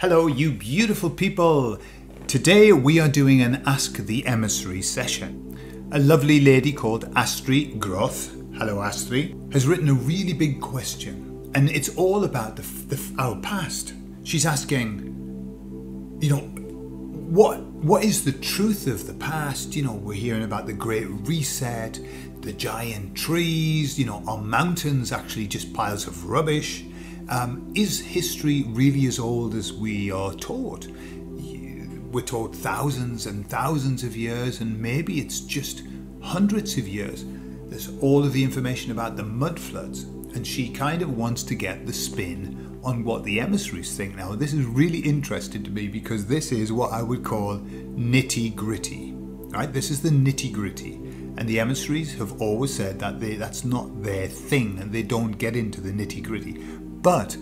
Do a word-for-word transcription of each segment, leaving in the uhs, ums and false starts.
Hello, you beautiful people! Today we are doing an Ask the Emissary session. A lovely lady called Astrid Groth, hello Astrid, has written a really big question, and it's all about the, the, our past. She's asking, you know, what what is the truth of the past? You know, we're hearing about the Great Reset, the giant trees, you know, our mountains actually just piles of rubbish. Um, is history really as old as we are taught? We're taught thousands and thousands of years, and maybe it's just hundreds of years. There's all of the information about the mud floods, and she kind of wants to get the spin on what the emissaries think. Now, this is really interesting to me because this is what I would call nitty-gritty, right? This is the nitty-gritty. And the emissaries have always said that they, that's not their thing, and they don't get into the nitty-gritty. But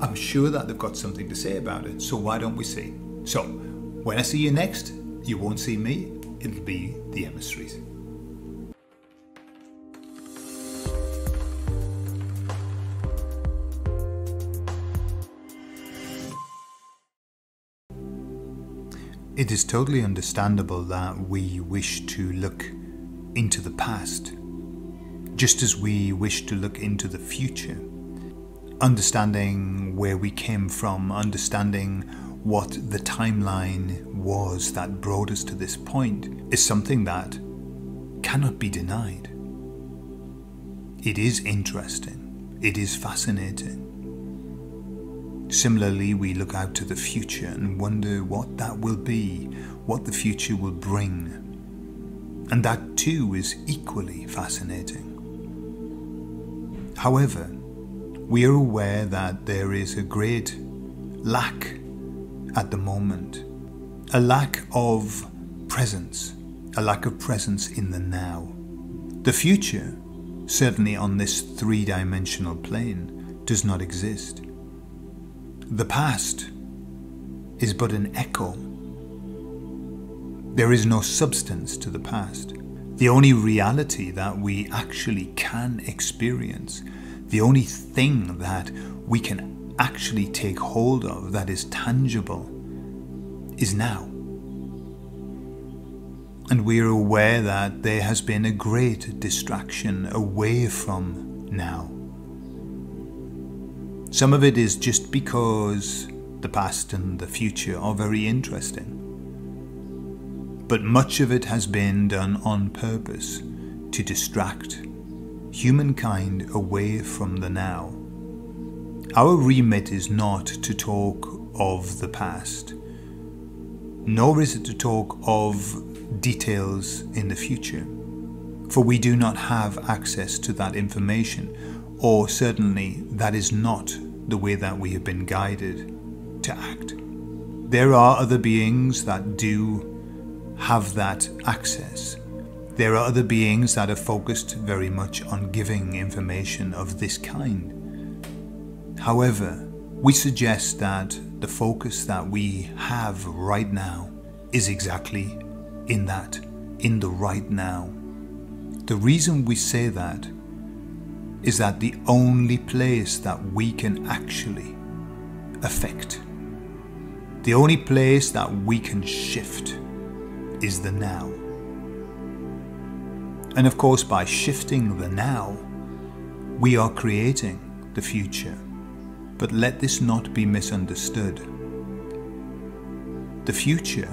I'm sure that they've got something to say about it, so why don't we see? So, when I see you next, you won't see me, it'll be the emissaries. It is totally understandable that we wish to look into the past, just as we wish to look into the future. Understanding where we came from, understanding what the timeline was that brought us to this point, is something that cannot be denied. It is interesting. It is fascinating. Similarly, we look out to the future and wonder what that will be, what the future will bring. And that too is equally fascinating. However, we are aware that there is a great lack at the moment, a lack of presence, a lack of presence in the now. The future, certainly on this three-dimensional plane, does not exist. The past is but an echo. There is no substance to the past. The only reality that we actually can experience, the only thing that we can actually take hold of that is tangible, is now. And we are aware that there has been a great distraction away from now. Some of it is just because the past and the future are very interesting. But much of it has been done on purpose to distract humankind away from the now. Our remit is not to talk of the past, nor is it to talk of details in the future, for we do not have access to that information, or certainly that is not the way that we have been guided to act. There are other beings that do have that access. There are other beings that are focused very much on giving information of this kind. However, we suggest that the focus that we have right now is exactly in that, in the right now. The reason we say that is that the only place that we can actually affect, the only place that we can shift, is the now. And of course, by shifting the now, we are creating the future. But let this not be misunderstood. The future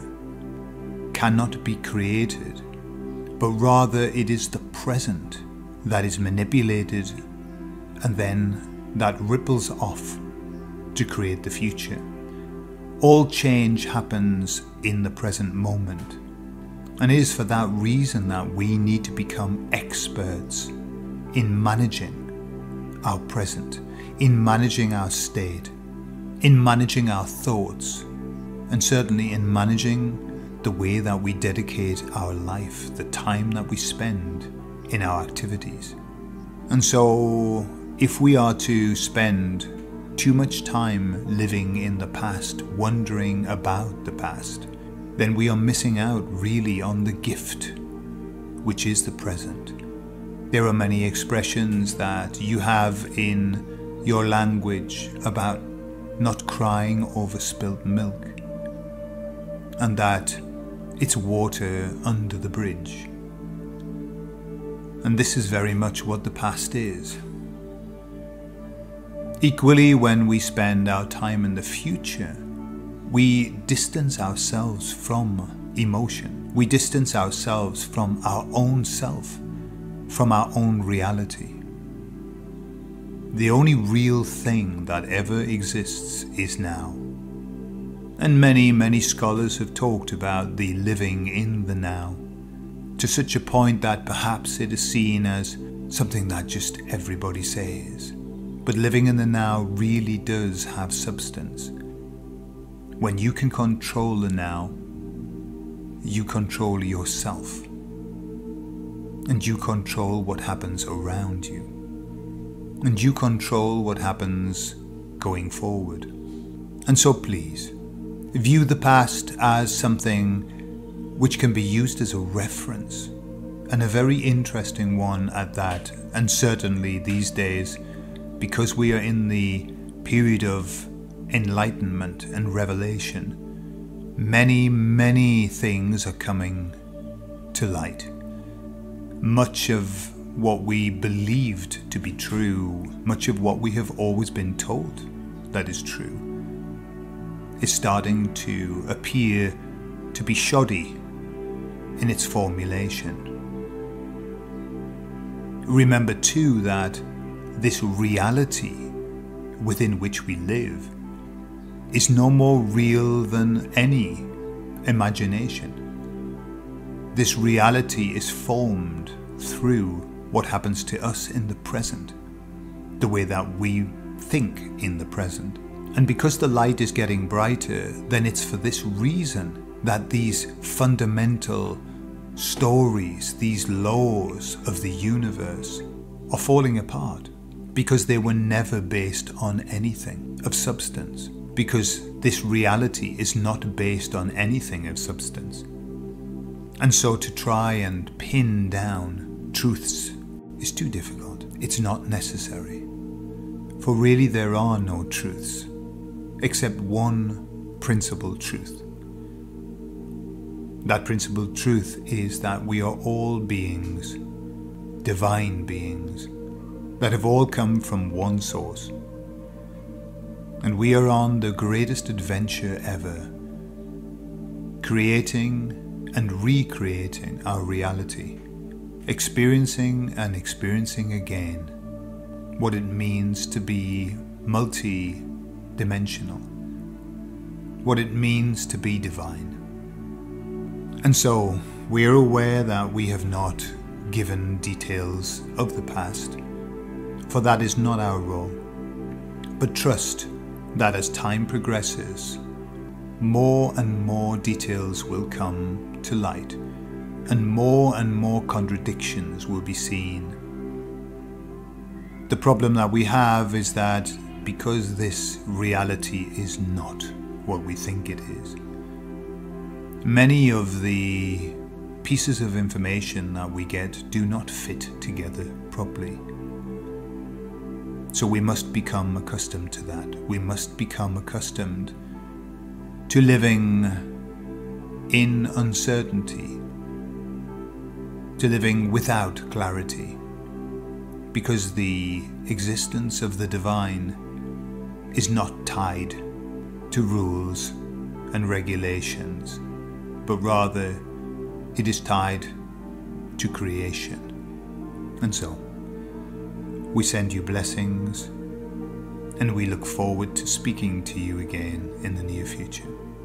cannot be created, but rather it is the present that is manipulated, and then that ripples off to create the future. All change happens in the present moment. And it is for that reason that we need to become experts in managing our present, in managing our state, in managing our thoughts, and certainly in managing the way that we dedicate our life, the time that we spend in our activities. And so, if we are to spend too much time living in the past, wondering about the past, then we are missing out really on the gift, which is the present. There are many expressions that you have in your language about not crying over spilt milk, and that it's water under the bridge. And this is very much what the past is. Equally, when we spend our time in the future, we distance ourselves from emotion. We distance ourselves from our own self, from our own reality. The only real thing that ever exists is now. And many, many scholars have talked about the living in the now, to such a point that perhaps it is seen as something that just everybody says. But living in the now really does have substance. When you can control the now, you control yourself. And you control what happens around you. And you control what happens going forward. And so please, view the past as something which can be used as a reference, and a very interesting one at that, and certainly these days, because we are in the period of enlightenment and revelation, many, many things are coming to light. Much of what we believed to be true, much of what we have always been told that is true, is starting to appear to be shoddy in its formulation. Remember too that this reality within which we live is no more real than any imagination. This reality is formed through what happens to us in the present, the way that we think in the present. And because the light is getting brighter, then it's for this reason that these fundamental stories, these laws of the universe, are falling apart, because they were never based on anything of substance, because this reality is not based on anything of substance. And so to try and pin down truths is too difficult. It's not necessary. For really there are no truths, except one principal truth. That principal truth is that we are all beings, divine beings, that have all come from one source. And we are on the greatest adventure ever, creating and recreating our reality, experiencing and experiencing again what it means to be multi-dimensional, what it means to be divine. And so, we are aware that we have not given details of the past, for that is not our role. But trust that as time progresses, more and more details will come to light, and more and more contradictions will be seen. The problem that we have is that because this reality is not what we think it is, many of the pieces of information that we get do not fit together properly. So we must become accustomed to that. We must become accustomed to living in uncertainty, to living without clarity, because the existence of the divine is not tied to rules and regulations, but rather it is tied to creation. And so, we send you blessings, and we look forward to speaking to you again in the near future.